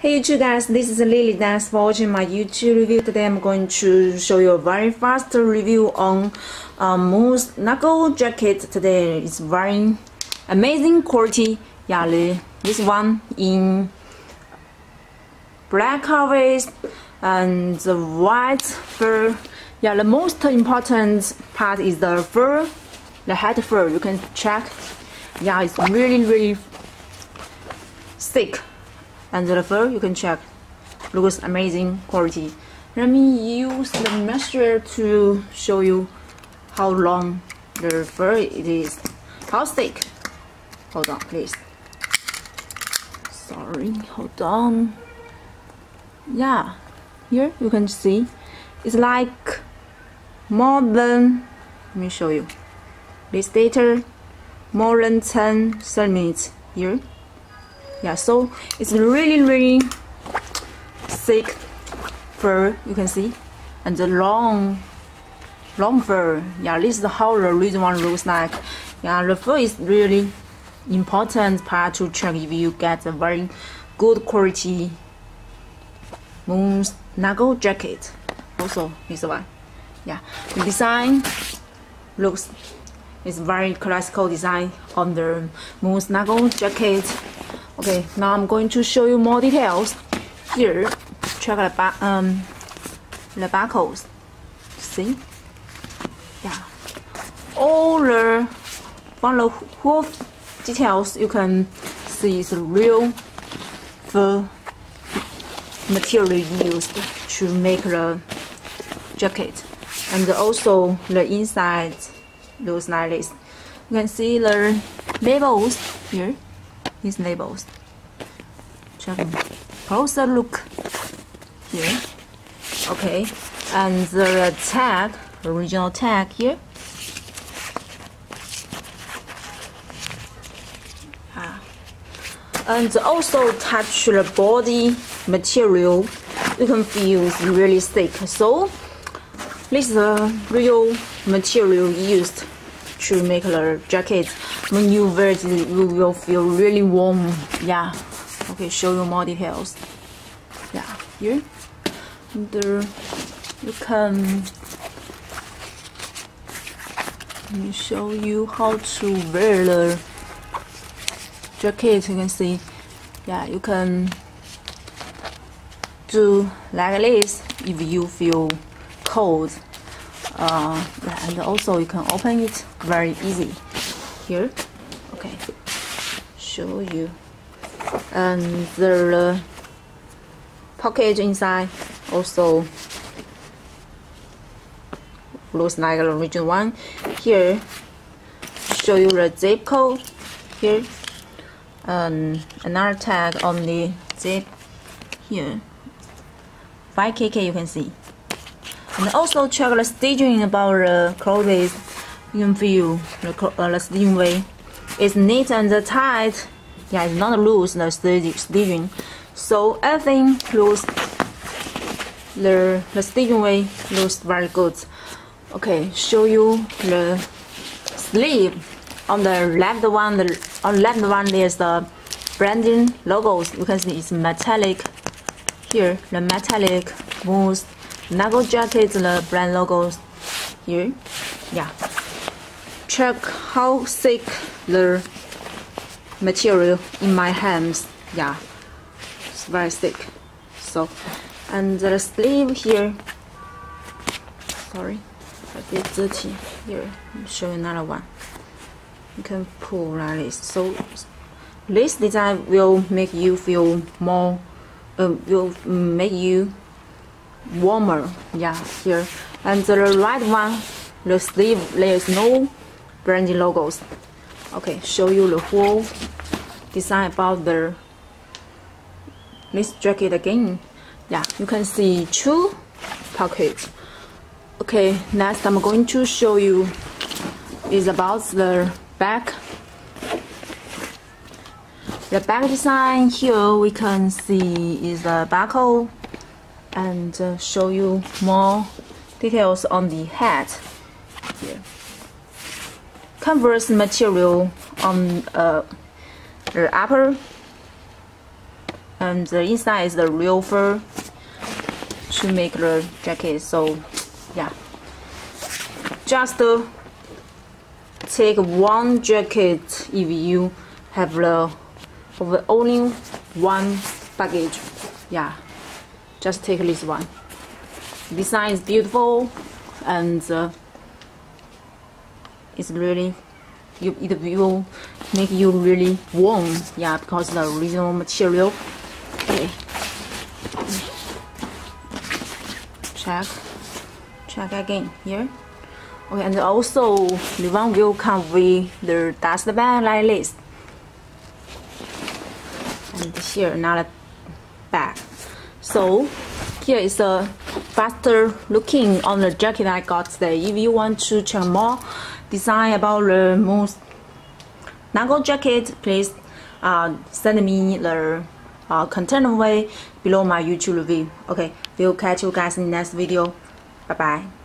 Hey YouTube guys, this is Lily Dance watching my YouTube review. Today I'm going to show you a very fast review on Moose Knuckle jacket. Today it's very amazing quality. Yeah, this one in black harvest and the white fur. Yeah, the most important part is the fur, the head fur. You can check. Yeah, it's really thick. And the fur, you can check, looks amazing quality. Let me use the measure to show you how long the fur it is, how thick. Hold on, please. Sorry, hold on. Yeah, here you can see it's like more than, let me show you this data, more than 10 centimeters here. Yeah, so it's really thick fur, you can see, and the long fur. Yeah, this is how the real one looks like. Yeah, the fur is really important part to check if you get a very good quality Moose Knuckle jacket. Also this one. Yeah, the design looks, it's very classical design on the Moose Knuckle jacket. Okay, now I'm going to show you more details. Here, check the barcodes. See? Yeah. All the hoof details, you can see the real fur material used to make the jacket. And also the inside looks like this. You can see the labels here. These labels. Check closer look here. Okay, and the tag, original tag here. And also touch the body material. You can feel it's really thick. So this is the real material used to make the jacket. When you wear it, you will feel really warm. Yeah. Okay, show you more details. Yeah, here. And you can. Let me show you how to wear the jacket. You can see. Yeah, you can do like this if you feel cold. And also you can open it very easy. Here, okay, show you, and the package inside also looks like the original one. Here, show you the zip code here, and another tag on the zip here, 5kk. You can see, and also check the stitching about the clothes. You can feel the stitching way. It's neat and tight. Yeah, it's not loose, the stitching. So everything looks, the stitching way looks very good. Okay, show you the sleeve. On the left one, there's the branding logos. You can see it's metallic. Here, the metallic Moose Knuckle jacket, the brand logos here. Yeah. Check how thick the material in my hands. Yeah, it's very thick. So, and the sleeve here. Sorry, a bit dirty. Here, I'll show you another one. You can pull like this. So, this design will make you feel more, will make you warmer. Yeah, here. And the right one, the sleeve, there is no branding logos. Okay, show you the whole design about the this jacket again. Yeah, you can see two pockets. Okay, next I'm going to show you is about the back. The back design here we can see is the buckle, and show you more details on the hat. Here. Canvas material on the upper and the inside is the real fur to make the jacket. So yeah, just take one jacket if you have the only one package. Yeah, just take this one. Design is beautiful, and it's really, it will make you really warm. Yeah, because the original material. Okay, check again here. Okay, and also the one will come with the dustband like this, and here another bag. So here is a faster looking on the jacket I got today. If you want to check more design about the Moose Knuckles jacket, please send me the content away below my YouTube review. Okay, we'll catch you guys in the next video. Bye bye.